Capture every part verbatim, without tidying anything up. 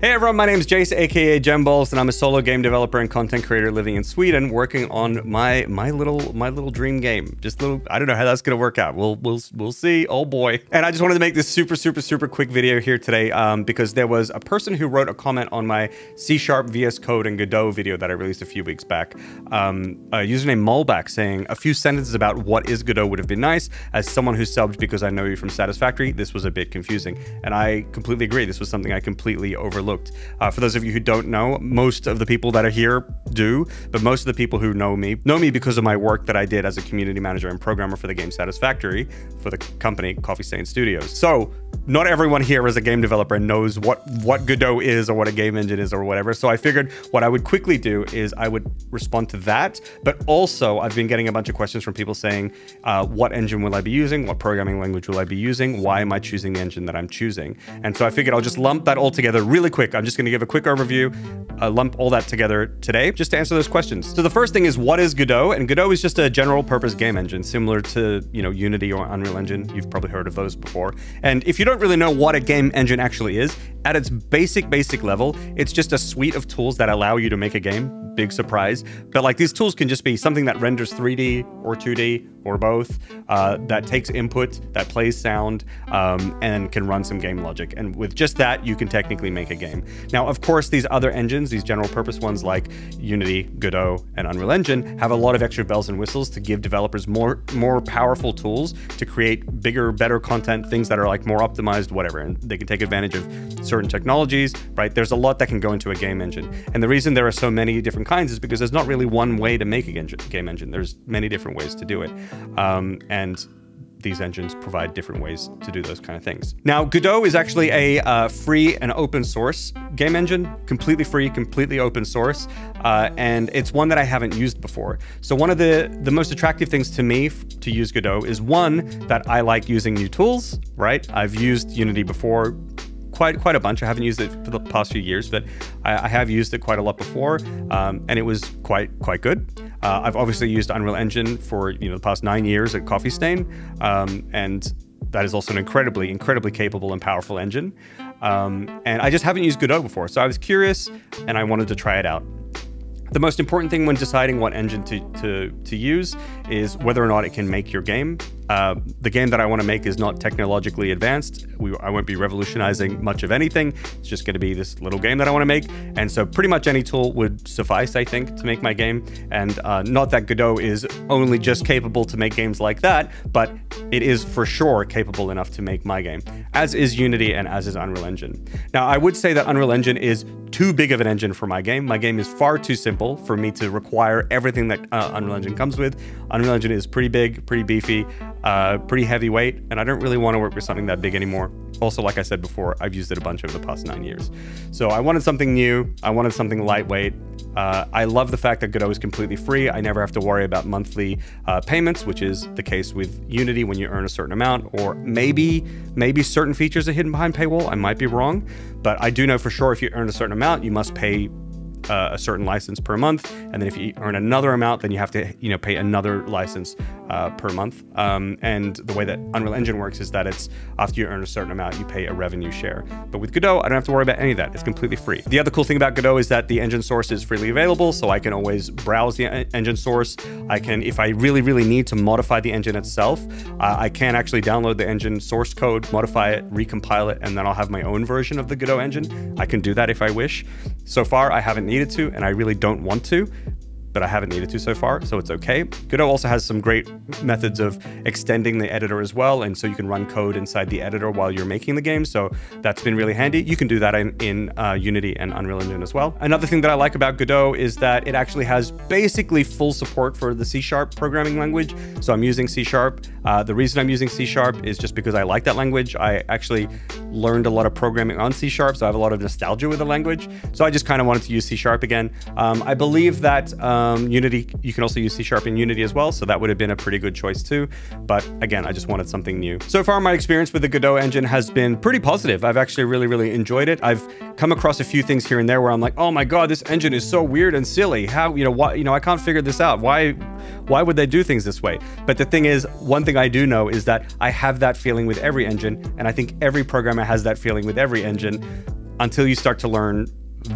Hey everyone, my name is Jace, aka Gemballs, and I'm a solo game developer and content creator living in Sweden, working on my my little my little dream game. Just little, I don't know how that's gonna work out. We'll we'll we'll see. Oh boy! And I just wanted to make this super super super quick video here today um, because there was a person who wrote a comment on my C sharp, V S Code, and Godot video that I released a few weeks back. Um, a username Molback saying a few sentences about what is Godot would have been nice. As someone who subbed because I know you from Satisfactory, this was a bit confusing, and I completely agree. This was something I completely overlooked. Looked. Uh, for those of you who don't know, most of the people that are here do, but most of the people who know me know me because of my work that I did as a community manager and programmer for the game Satisfactory for the company Coffee Stain Studios. So not everyone here as a game developer knows what what Godot is or what a game engine is or whatever. So I figured what I would quickly do is I would respond to that, but also I've been getting a bunch of questions from people saying, uh, what engine will I be using? What programming language will I be using? Why am I choosing the engine that I'm choosing? And so I figured I'll just lump that all together really quickly. Quick. I'm just going to give a quick overview, uh, lump all that together today just to answer those questions. So the first thing is, what is Godot? And Godot is just a general purpose game engine similar to, you know, Unity or Unreal Engine. You've probably heard of those before. And if you don't really know what a game engine actually is, at its basic, basic level, it's just a suite of tools that allow you to make a game. Big surprise. But like, these tools can just be something that renders three D or two D or both, uh, that takes input, that plays sound, um, and can run some game logic. And with just that, you can technically make a game. Now, of course, these other engines, these general purpose ones like Unity, Godot, and Unreal Engine have a lot of extra bells and whistles to give developers more, more powerful tools to create bigger, better content, things that are like more optimized, whatever. And they can take advantage of certain technologies, right? There's a lot that can go into a game engine. And the reason there are so many different kinds is because there's not really one way to make a game engine. There's many different ways to do it. Um, and these engines provide different ways to do those kind of things. Now, Godot is actually a uh, free and open source game engine, completely free, completely open source. Uh, and it's one that I haven't used before. So one of the, the most attractive things to me to use Godot is, one, that I like using new tools, right? I've used Unity before, quite quite a bunch. I haven't used it for the past few years, but I, I have used it quite a lot before, um, and it was quite quite good. Uh, I've obviously used Unreal Engine for you know the past nine years at Coffee Stain, um, and that is also an incredibly incredibly capable and powerful engine. Um, and I just haven't used Godot before, so I was curious and I wanted to try it out. The most important thing when deciding what engine to, to, to use is whether or not it can make your game. Uh, the game that I want to make is not technologically advanced. We, I won't be revolutionizing much of anything. It's just going to be this little game that I want to make. And so pretty much any tool would suffice, I think, to make my game. And uh, not that Godot is only just capable to make games like that, but it is for sure capable enough to make my game, as is Unity and as is Unreal Engine. Now, I would say that Unreal Engine is too big of an engine for my game. My game is far too simple for me to require everything that uh, Unreal Engine comes with. Unreal Engine is pretty big, pretty beefy, uh, pretty heavyweight, and I don't really want to work with something that big anymore. Also, like I said before, I've used it a bunch over the past nine years. So I wanted something new. I wanted something lightweight. Uh, I love the fact that Godot is completely free. I never have to worry about monthly uh, payments, which is the case with Unity when you earn a certain amount, or maybe, maybe certain features are hidden behind paywall. I might be wrong, but I do know for sure if you earn a certain amount, you must pay Uh, a certain license per month, and then if you earn another amount, then you have to, you know, pay another license uh, per month. Um, and the way that Unreal Engine works is that it's after you earn a certain amount, you pay a revenue share. But with Godot, I don't have to worry about any of that. It's completely free. The other cool thing about Godot is that the engine source is freely available, so I can always browse the engine source. I can, if I really, really need to modify the engine itself, uh, I can actually download the engine source code, modify it, recompile it, and then I'll have my own version of the Godot engine. I can do that if I wish. So far, I haven't needed to, and I really don't want to, but I haven't needed to so far, so it's okay. Godot also has some great methods of extending the editor as well, and so you can run code inside the editor while you're making the game, so that's been really handy. You can do that in, in uh, Unity and Unreal Engine as well. Another thing that I like about Godot is that it actually has basically full support for the C sharp programming language, so I'm using C sharp. Uh, the reason I'm using C sharp is just because I like that language. I actually learned a lot of programming on C sharp, so I have a lot of nostalgia with the language, so I just kind of wanted to use C sharp again. Um, I believe that um, Um, Unity, you can also use C sharp in Unity as well, so that would have been a pretty good choice too. But again, I just wanted something new. So far, my experience with the Godot engine has been pretty positive. I've actually really, really enjoyed it. I've come across a few things here and there where I'm like, oh my God, this engine is so weird and silly. How, you know, why, you know, I can't figure this out. Why, why would they do things this way? But the thing is, one thing I do know is that I have that feeling with every engine, and I think every programmer has that feeling with every engine. until you start to learn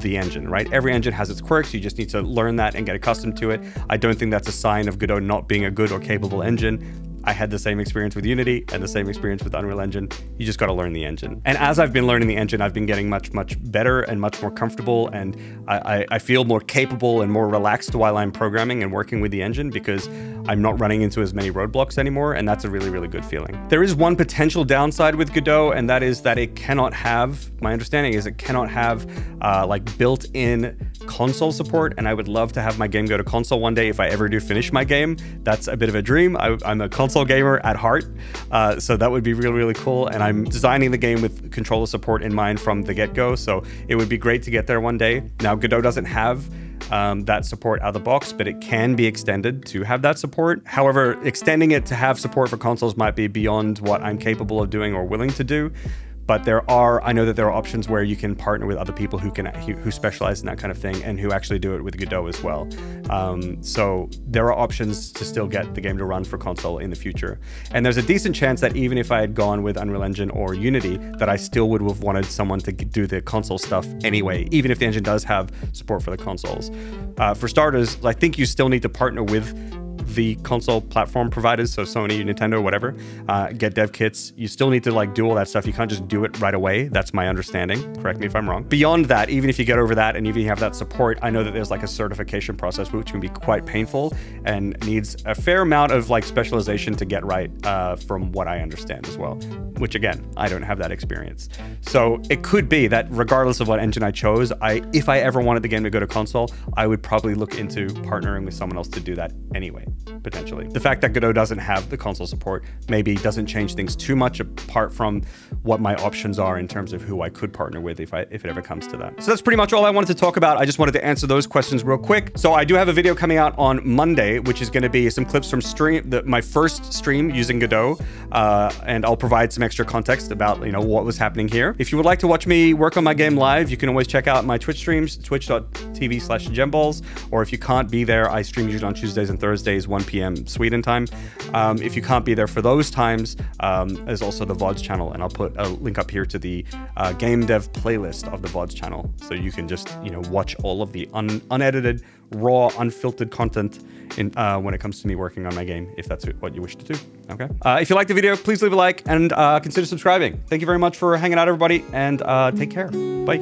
the engine, right? Every engine has its quirks. You just need to learn that and get accustomed to it. I don't think that's a sign of Godot not being a good or capable engine. I had the same experience with Unity and the same experience with Unreal Engine. You just got to learn the engine. And as I've been learning the engine, I've been getting much, much better and much more comfortable. And I, I feel more capable and more relaxed while I'm programming and working with the engine because I'm not running into as many roadblocks anymore. And that's a really, really good feeling. There is one potential downside with Godot, and that is that it cannot have, my understanding is it cannot have uh, like built-in console support. And I would love to have my game go to console one day if I ever do finish my game. That's a bit of a dream. I, I'm a console gamer at heart, uh, so that would be really, really cool. And I'm designing the game with controller support in mind from the get-go, so it would be great to get there one day. Now, Godot doesn't have um, that support out of the box, but it can be extended to have that support. However, extending it to have support for consoles might be beyond what I'm capable of doing or willing to do. But there are, I know that there are options where you can partner with other people who can who specialize in that kind of thing and who actually do it with Godot as well. Um, so there are options to still get the game to run for console in the future. And there's a decent chance that even if I had gone with Unreal Engine or Unity, that I still would have wanted someone to do the console stuff anyway, even if the engine does have support for the consoles. Uh, for starters, I think you still need to partner with the console platform providers, so Sony, Nintendo, whatever, uh, get dev kits. You still need to like do all that stuff. You can't just do it right away. That's my understanding. Correct me if I'm wrong. Beyond that, even if you get over that and even if you have that support, I know that there's like a certification process, which can be quite painful and needs a fair amount of like specialization to get right, uh, from what I understand as well, which again, I don't have that experience. So it could be that regardless of what engine I chose, I if I ever wanted the game to go to console, I would probably look into partnering with someone else to do that anyway. Potentially. The fact that Godot doesn't have the console support maybe doesn't change things too much apart from what my options are in terms of who I could partner with if, I, if it ever comes to that. So that's pretty much all I wanted to talk about. I just wanted to answer those questions real quick. So I do have a video coming out on Monday, which is going to be some clips from stream, the, my first stream using Godot. Uh, and I'll provide some extra context about, you know, what was happening here. If you would like to watch me work on my game live, you can always check out my Twitch streams, twitch dot T V slash Gemballs. Or if you can't be there, I stream usually on Tuesdays and Thursdays, one P M Sweden time. Um, if you can't be there for those times, um, there's also the V O Ds channel, and I'll put a link up here to the uh, game dev playlist of the V O Ds channel, so you can just you know watch all of the un unedited, raw, unfiltered content in, uh, when it comes to me working on my game, if that's what you wish to do. Okay. Uh, if you like the video, please leave a like and uh, consider subscribing. Thank you very much for hanging out, everybody, and uh, take care. Bye.